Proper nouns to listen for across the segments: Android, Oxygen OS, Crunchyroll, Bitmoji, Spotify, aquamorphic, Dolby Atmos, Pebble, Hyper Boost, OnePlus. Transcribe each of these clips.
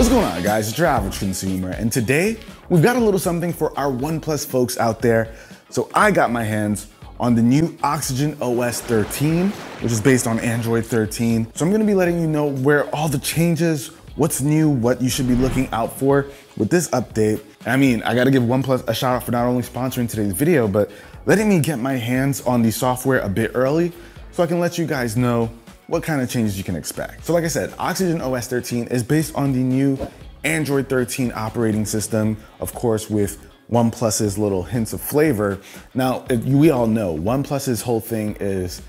What's going on, guys? It's your average consumer, and today we've got a little something for our OnePlus folks out there. So I got my hands on the new Oxygen OS 13, which is based on Android 13. So I'm gonna be letting you know where all the changes, what's new, what you should be looking out for with this update. I mean, I gotta give OnePlus a shout out for not only sponsoring today's video, but letting me get my hands on the software a bit early so I can let you guys know what kind of changes you can expect. So like I said, Oxygen OS 13 is based on the new Android 13 operating system, of course, with OnePlus's little hints of flavor. Now, we all know OnePlus's whole thing is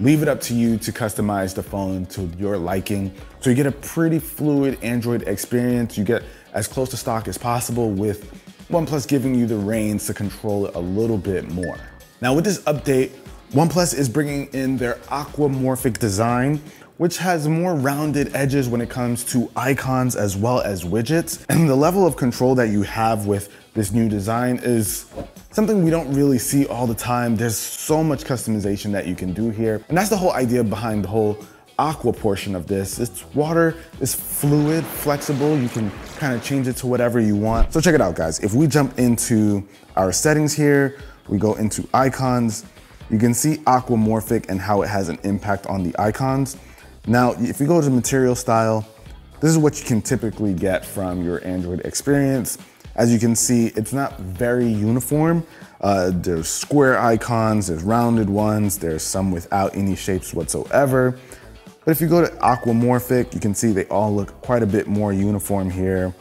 leave it up to you to customize the phone to your liking. So you get a pretty fluid Android experience. You get as close to stock as possible, with OnePlus giving you the reins to control it a little bit more. Now with this update, OnePlus is bringing in their aquamorphic design, which has more rounded edges when it comes to icons as well as widgets. And the level of control that you have with this new design is something we don't really see all the time. There's so much customization that you can do here. And that's the whole idea behind the whole aqua portion of this. It's water, it's fluid, flexible. You can kind of change it to whatever you want. So check it out, guys. If we jump into our settings here, we go into icons, you can see aquamorphic and how it has an impact on the icons. Now, if you go to material style, this is what you can typically get from your Android experience. As you can see, it's not very uniform. There's square icons, there's rounded ones, there's some without any shapes whatsoever. But if you go to aquamorphic, you can see they all look quite a bit more uniform here.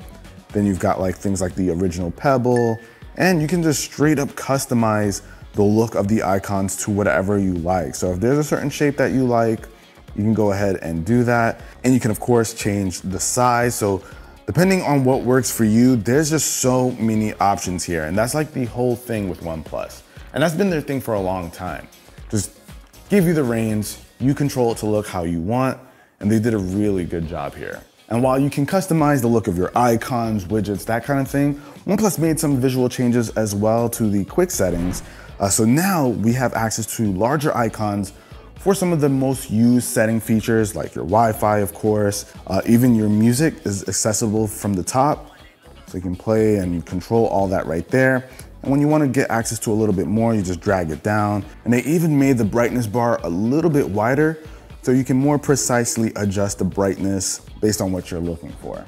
Then you've got like things like the original Pebble, and you can just straight up customize the look of the icons to whatever you like. So if there's a certain shape that you like, you can go ahead and do that. And you can of course change the size. So depending on what works for you, there's just so many options here. And that's like the whole thing with OnePlus. And that's been their thing for a long time. Just give you the reins, you control it to look how you want. And they did a really good job here. And while you can customize the look of your icons, widgets, that kind of thing, OnePlus made some visual changes as well to the quick settings. So now we have access to larger icons for some of the most used setting features, like your Wi-Fi, of course. Even your music is accessible from the top. So you can play and you control all that right there. And when you want to get access to a little bit more, you just drag it down. And they even made the brightness bar a little bit wider, so you can more precisely adjust the brightness based on what you're looking for.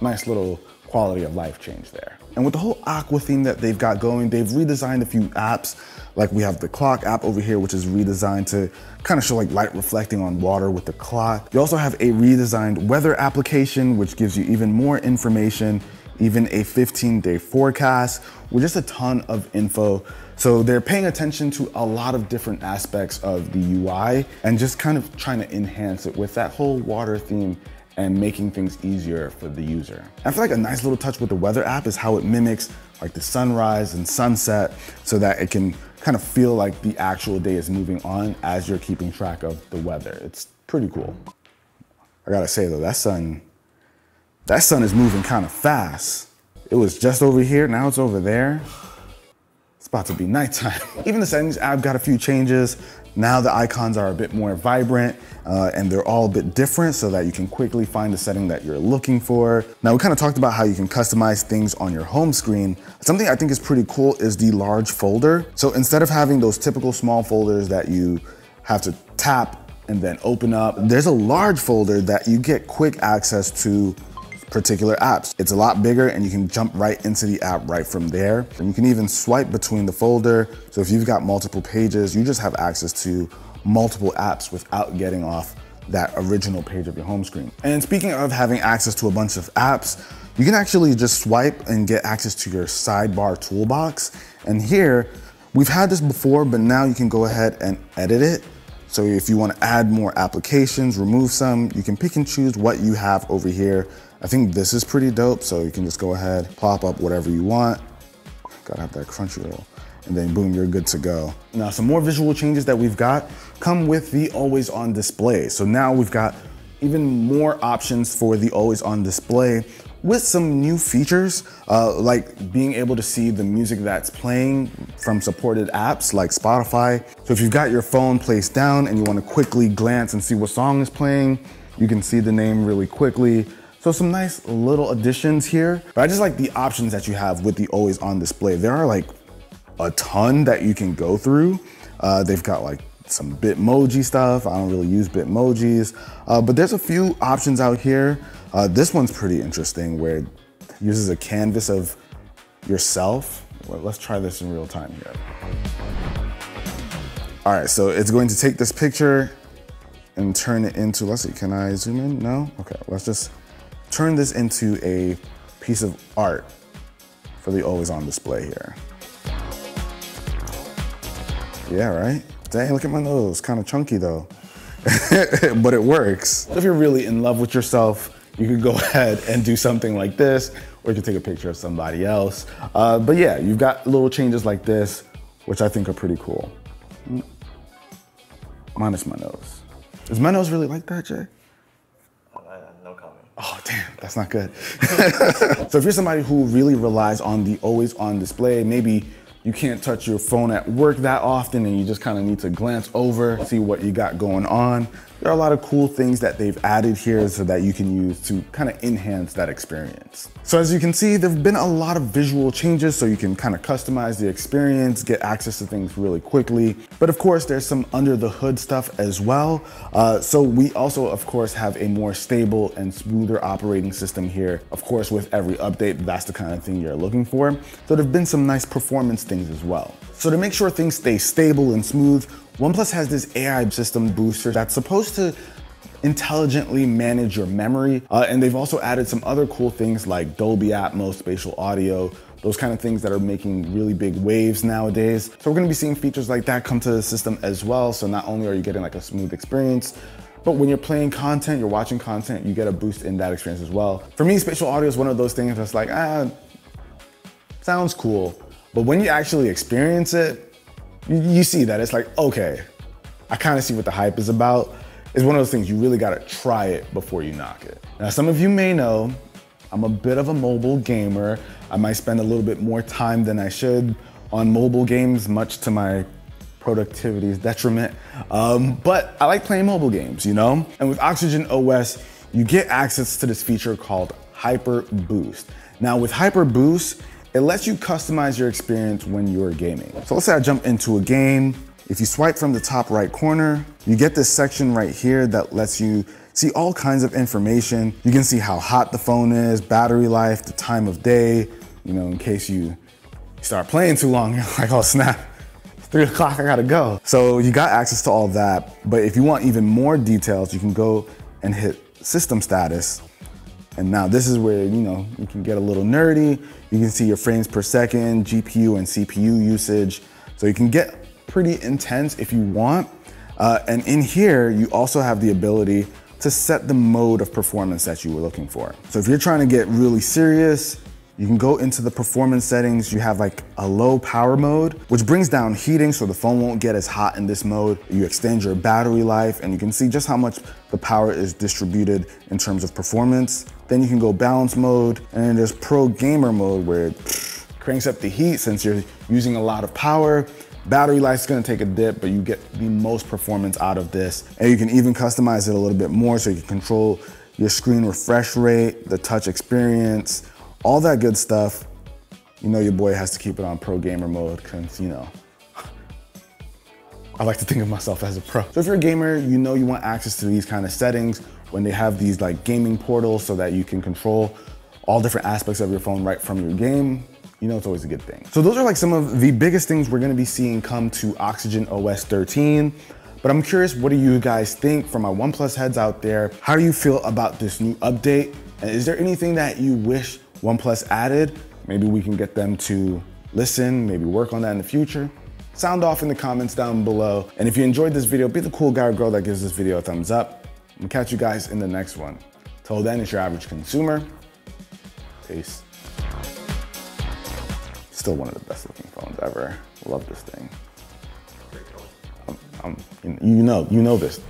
Nice little quality of life change there. And with the whole aqua theme that they've got going, they've redesigned a few apps. Like we have the clock app over here, which is redesigned to kind of show like light reflecting on water with the clock. You also have a redesigned weather application, which gives you even more information, even a 15-day forecast with just a ton of info. So they're paying attention to a lot of different aspects of the UI and just kind of trying to enhance it with that whole water theme and making things easier for the user. I feel like a nice little touch with the weather app is how it mimics like the sunrise and sunset, so that it can kind of feel like the actual day is moving on as you're keeping track of the weather. It's pretty cool. I gotta say though, that sun is moving kind of fast. It was just over here, now it's over there. It's about to be nighttime. Even the settings app got a few changes. Now the icons are a bit more vibrant and they're all a bit different, so that you can quickly find the setting that you're looking for. Now we kind of talked about how you can customize things on your home screen. Something I think is pretty cool is the large folder. So instead of having those typical small folders that you have to tap and then open up, there's a large folder that you get quick access to particular apps. It's a lot bigger and you can jump right into the app right from there. And you can even swipe between the folder. So if you've got multiple pages, you just have access to multiple apps without getting off that original page of your home screen. And speaking of having access to a bunch of apps, you can actually just swipe and get access to your sidebar toolbox. And here, we've had this before, but now you can go ahead and edit it. So if you want to add more applications, remove some, you can pick and choose what you have over here. I think this is pretty dope. So you can just go ahead, plop up whatever you want. Gotta have that Crunchyroll. And then boom, you're good to go. Now, some more visual changes that we've got come with the always on display. So now we've got even more options for the always on display with some new features, like being able to see the music that's playing from supported apps like Spotify. So if you've got your phone placed down and you want to quickly glance and see what song is playing, you can see the name really quickly. So some nice little additions here, but I just like the options that you have with the always on display. There are like a ton that you can go through. They've got like some Bitmoji stuff. I don't really use Bitmojis, but there's a few options out here. This one's pretty interesting where it uses a canvas of yourself. Well, let's try this in real time here. All right, so it's going to take this picture and turn it into, let's see, can I zoom in? No? Okay, let's just turn this into a piece of art for the always on display here. Yeah, right? Dang, look at my nose, kind of chunky though, but it works. If you're really in love with yourself, you could go ahead and do something like this, or you could take a picture of somebody else. But yeah, you've got little changes like this, which I think are pretty cool. Minus my nose. Is my nose really like that, Jay? No comment. Oh, damn, that's not good. So if you're somebody who really relies on the always on display, maybe you can't touch your phone at work that often and you just kind of need to glance over, see what you got going on. There are a lot of cool things that they've added here so that you can use to kind of enhance that experience. So as you can see, there've been a lot of visual changes so you can kind of customize the experience, get access to things really quickly. But of course, there's some under the hood stuff as well. So we also, of course, have a more stable and smoother operating system here. Of course, with every update, that's the kind of thing you're looking for. So there've been some nice performance things as well. So to make sure things stay stable and smooth, OnePlus has this AI system booster that's supposed to intelligently manage your memory. And they've also added some other cool things like Dolby Atmos, spatial audio, those kind of things that are making really big waves nowadays. So we're gonna be seeing features like that come to the system as well. So not only are you getting like a smooth experience, but when you're playing content, you're watching content, you get a boost in that experience as well. For me, spatial audio is one of those things that's like, sounds cool. But when you actually experience it, you see that it's like, okay, I kind of see what the hype is about. It's one of those things you really gotta try it before you knock it. Now, some of you may know, I'm a bit of a mobile gamer. I might spend a little bit more time than I should on mobile games, much to my productivity's detriment. But I like playing mobile games, you know? And with Oxygen OS, you get access to this feature called Hyper Boost. Now with Hyper Boost, it lets you customize your experience when you're gaming. So let's say I jump into a game. If you swipe from the top right corner, you get this section right here that lets you see all kinds of information. You can see how hot the phone is, battery life, the time of day, you know, in case you start playing too long, you're like, oh snap, it's 3 o'clock, I gotta go. So you got access to all that, but if you want even more details, you can go and hit system status. And now this is where, you know, you can get a little nerdy. You can see your frames per second, GPU and CPU usage. So you can get pretty intense if you want. And in here, you also have the ability to set the mode of performance that you were looking for. So if you're trying to get really serious, you can go into the performance settings. You have like a low power mode, which brings down heating so the phone won't get as hot in this mode. You extend your battery life and you can see just how much the power is distributed in terms of performance. Then you can go balance mode, and then there's pro gamer mode where it cranks up the heat since you're using a lot of power. Battery life's gonna take a dip, but you get the most performance out of this. And you can even customize it a little bit more so you can control your screen refresh rate, the touch experience, all that good stuff. You know your boy has to keep it on pro gamer mode because, you know, I like to think of myself as a pro. So if you're a gamer, you know you want access to these kind of settings when they have these like gaming portals so that you can control all different aspects of your phone right from your game. You know it's always a good thing. So those are like some of the biggest things we're gonna be seeing come to Oxygen OS 13. But I'm curious, what do you guys think? For my OnePlus heads out there, how do you feel about this new update? And is there anything that you wish OnePlus added? Maybe we can get them to listen, maybe work on that in the future. Sound off in the comments down below. And if you enjoyed this video, be the cool guy or girl that gives this video a thumbs up. We'll catch you guys in the next one. Till then, it's your average consumer. Peace. Still one of the best looking phones ever. Love this thing. You know this.